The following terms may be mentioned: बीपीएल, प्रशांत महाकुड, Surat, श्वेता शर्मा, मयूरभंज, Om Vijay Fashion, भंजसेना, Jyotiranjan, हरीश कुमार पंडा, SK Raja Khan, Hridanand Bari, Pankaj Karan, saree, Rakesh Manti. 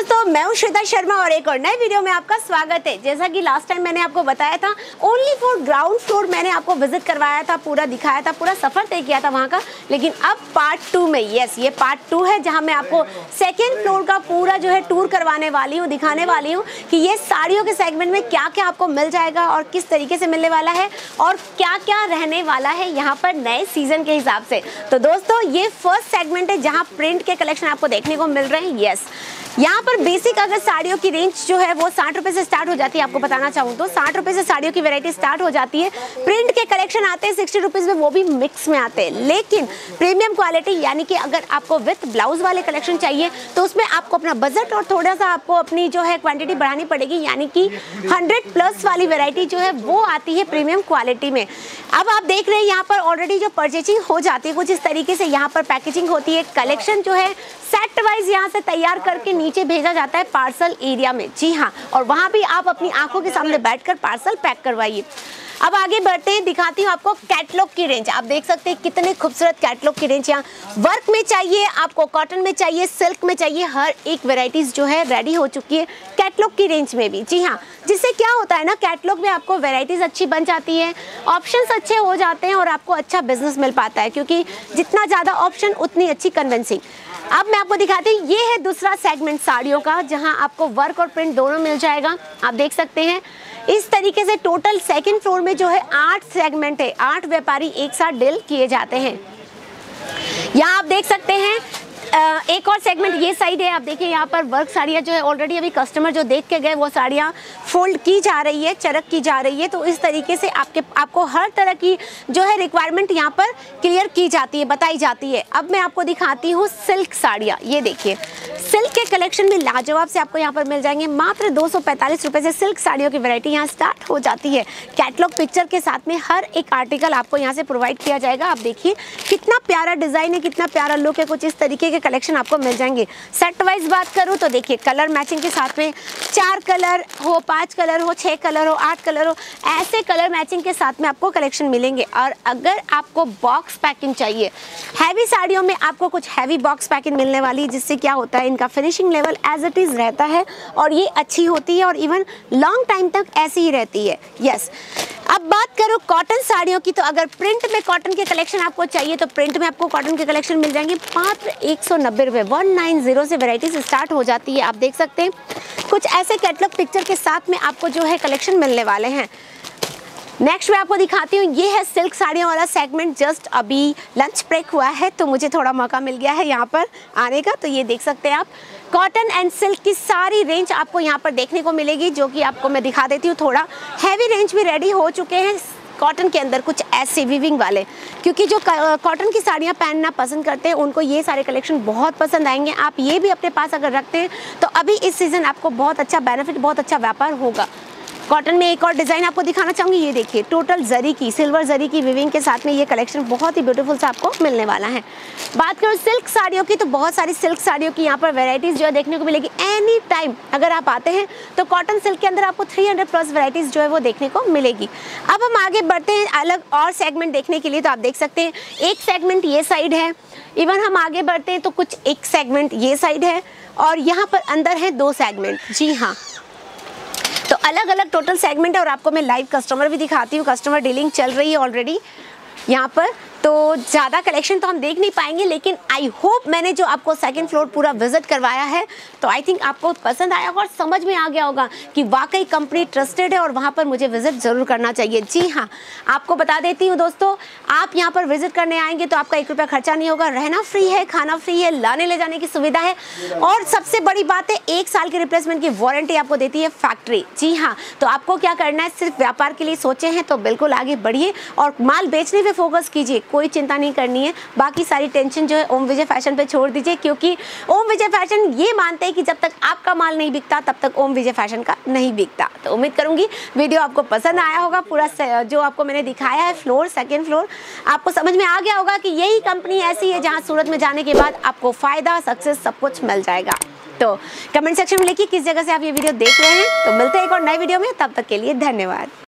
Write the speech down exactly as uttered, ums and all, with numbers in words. दोस्तों, मैं हूं श्वेता शर्मा और एक और नए वीडियो में आपका स्वागत है। जैसा कि लास्ट टाइम मैंने आपको बताया था, ओनली फॉर ग्राउंड फ्लोर मैंने आपको विजिट करवाया था, पूरा दिखाया था, पूरा सफर तय किया था वहां का। लेकिन अब पार्ट टू में, यस ये पार्ट टू है जहां मैं आपको सेकेंड फ्लोर का पूरा जो है टूर करवाने वाली हूँ, दिखाने वाली हूँ कि ये साड़ियों के सेगमेंट में क्या क्या आपको मिल जाएगा और किस तरीके से मिलने वाला है और क्या क्या रहने वाला है यहाँ पर नए सीजन के हिसाब से। तो दोस्तों, ये फर्स्ट सेगमेंट है जहाँ प्रिंट के कलेक्शन आपको देखने को मिल रहे हैं। यस, यहाँ पर बेसिक अगर साड़ियों की रेंज जो है वो साठ रुपए से स्टार्ट हो जाती है। आपको बताना चाहूँ तो साठ रुपए से साड़ियों की वैरायटी स्टार्ट हो जाती है। प्रिंट के कलेक्शन आते हैं सिक्सटी रुपीज में, वो भी मिक्स में आते हैं। लेकिन प्रीमियम क्वालिटी यानी कि अगर आपको विथ ब्लाउज वाले कलेक्शन चाहिए तो उसमें आपको अपना बजट और थोड़ा सा आपको अपनी जो है क्वान्टिटी बढ़ानी पड़ेगी, यानी कि हंड्रेड प्लस वाली वेरायटी जो है वो आती है प्रीमियम क्वालिटी में। अब आप देख रहे हैं यहाँ पर ऑलरेडी जो परचेजिंग हो जाती है कुछ इस तरीके से यहाँ पर पैकेजिंग होती है। कलेक्शन जो है सेट वाइज यहाँ से तैयार करके नीचे भेजा जाता है पार्सल एरिया में। जी हाँ, और वहाँ भी आप अपनी आंखों के सामने बैठकर पार्सल पैक करवाइए। अब आगे बढ़ते हैं, दिखाती हूँ आपको कैटलॉग की रेंज। आप देख सकते हैं कितने खूबसूरत कैटलॉग की रेंज यहाँ वर्क में चाहिए आपको, कॉटन में चाहिए, सिल्क में चाहिए, हर एक वेराइटीज़ जो है रेडी हो चुकी है कैटलॉग की रेंज में भी। जी हाँ, जिससे क्या होता है ना, कैटलॉग में आपको वेराइटीज़ अच्छी बन जाती है, ऑप्शंस अच्छे हो जाते हैं और आपको अच्छा बिजनेस मिल पाता है, क्योंकि जितना ज़्यादा ऑप्शन उतनी अच्छी कन्विंसिंग। अब मैं आपको दिखाती हूँ, ये है दूसरा सेगमेंट साड़ियों का जहाँ आपको वर्क और प्रिंट दोनों मिल जाएगा। आप देख सकते हैं इस तरीके से टोटल सेकंड फ्लोर में जो है आठ सेगमेंट है, आठ व्यापारी एक साथ डील किए जाते हैं। यहाँ आप देख सकते हैं एक और सेगमेंट ये साइड है। आप देखिए यहाँ पर वर्क साड़ियाँ जो है ऑलरेडी अभी कस्टमर जो देख के गए वो साड़ियाँ फोल्ड की जा रही है, चरक की जा रही है। तो इस तरीके से आपके आपको हर तरह की जो है रिक्वायरमेंट यहाँ पर क्लियर की जाती है, बताई जाती है। अब मैं आपको दिखाती हूँ सिल्क साड़ियाँ। ये देखिए सिल्क के कलेक्शन भी लाजवाब से आपको यहाँ पर मिल जाएंगे। मात्र दो सौ पैंतालीस रुपये से सिल्क साड़ियों की वैरायटी यहाँ स्टार्ट हो जाती है। कैटलॉग पिक्चर के साथ में हर एक आर्टिकल आपको यहाँ से प्रोवाइड किया जाएगा। आप देखिए कितना प्यारा डिज़ाइन है, कितना प्यारा लुक है, कुछ इस तरीके के कलेक्शन आपको मिल जाएंगे। सेट वाइज बात करूँ तो देखिए कलर मैचिंग के साथ में चार कलर हो, पांच कलर हो, छः कलर हो, आठ कलर हो, ऐसे कलर मैचिंग के साथ में आपको कलेक्शन मिलेंगे। और अगर आपको बॉक्स पैकिंग चाहिए हैवी साड़ियों में, आपको कुछ हैवी बॉक्स पैकिंग मिलने वाली है, जिससे क्या होता है इनका finishing level as it is रहता है और ये अच्छी होती है और इवन लॉन्ग टाइम तक ऐसी ही रहती है। यस, अब बात करूँ कॉटन साड़ियों की, तो अगर प्रिंट में कॉटन के कलेक्शन आपको चाहिए तो प्रिंट में आपको कॉटन के कलेक्शन मिल जाएंगे मात्र एक सौ नब्बे रुपये। एक सौ नब्बे से वैरायटीज स्टार्ट हो जाती है। आप देख सकते हैं कुछ ऐसे कैटलॉग पिक्चर के साथ में आपको जो है कलेक्शन मिलने वाले हैं। नेक्स्ट मैं आपको दिखाती हूँ, ये है सिल्क साड़ियों वाला सेगमेंट। जस्ट अभी लंच ब्रेक हुआ है तो मुझे थोड़ा मौका मिल गया है यहाँ पर आने का। तो ये देख सकते हैं आप कॉटन एंड सिल्क की सारी रेंज आपको यहाँ पर देखने को मिलेगी, जो कि आपको मैं दिखा देती हूँ। थोड़ा हैवी रेंज भी रेडी हो चुके हैं कॉटन के अंदर, कुछ ऐसे वीविंग वाले, क्योंकि जो कॉटन की साड़ियाँ पहनना पसंद करते हैं उनको ये सारे कलेक्शन बहुत पसंद आएंगे। आप ये भी अपने पास अगर रखते हैं तो अभी इस सीज़न आपको बहुत अच्छा बेनिफिट, बहुत अच्छा व्यापार होगा। कॉटन में एक और डिज़ाइन आपको दिखाना चाहूँगी। ये देखिए टोटल जरी की, सिल्वर जरी की विविंग के साथ में ये कलेक्शन बहुत ही ब्यूटीफुल सा आपको मिलने वाला है। बात करूँ सिल्क साड़ियों की, तो बहुत सारी सिल्क साड़ियों की यहाँ पर वैरायटीज़ जो है देखने को मिलेगी। एनी टाइम अगर आप आते हैं तो कॉटन सिल्क के अंदर आपको तीन सौ प्लस वैरायटीज़ जो है वो देखने को मिलेगी। अब हम आगे बढ़ते हैं अलग और सेगमेंट देखने के लिए। तो आप देख सकते हैं एक सेगमेंट ये साइड है, इवन हम आगे बढ़ते हैं तो कुछ एक सेगमेंट ये साइड है और यहाँ पर अंदर है दो सेगमेंट। जी हाँ, तो अलग अलग टोटल सेगमेंट है और आपको मैं लाइव कस्टमर भी दिखाती हूँ। कस्टमर डीलिंग चल रही है ऑलरेडी यहाँ पर, तो ज़्यादा कलेक्शन तो हम देख नहीं पाएंगे, लेकिन आई होप मैंने जो आपको सेकंड फ्लोर पूरा विजिट करवाया है तो आई थिंक आपको पसंद आया होगा और समझ में आ गया होगा कि वाकई कंपनी ट्रस्टेड है और वहाँ पर मुझे विजिट ज़रूर करना चाहिए। जी हाँ, आपको बता देती हूँ दोस्तों, आप यहाँ पर विजिट करने आएंगे तो आपका एक रुपया खर्चा नहीं होगा। रहना फ्री है, खाना फ्री है, लाने ले जाने की सुविधा है और सबसे बड़ी बात है एक साल की रिप्लेसमेंट की वारंटी आपको देती है फैक्ट्री। जी हाँ, तो आपको क्या करना है, सिर्फ व्यापार के लिए सोचे हैं तो बिल्कुल आगे बढ़िए और माल बेचने पर फोकस कीजिए, कोई चिंता नहीं करनी है। बाकी सारी टेंशन जो है ओम विजय फैशन पे छोड़ दीजिए, क्योंकि ओम विजय फैशन ये मानते हैं कि जब तक आपका माल नहीं बिकता तब तक ओम विजय फैशन का नहीं बिकता। तो उम्मीद करूंगी वीडियो आपको पसंद आया होगा। पूरा जो आपको मैंने दिखाया है फ्लोर, सेकेंड फ्लोर, आपको समझ में आ गया होगा कि यही कंपनी ऐसी है जहाँ सूरत में जाने के बाद आपको फायदा, सक्सेस सब कुछ मिल जाएगा। तो कमेंट सेक्शन में लिखिए किस जगह से आप ये वीडियो देख रहे हैं। तो मिलते हैं एक और नए वीडियो में, तब तक के लिए धन्यवाद।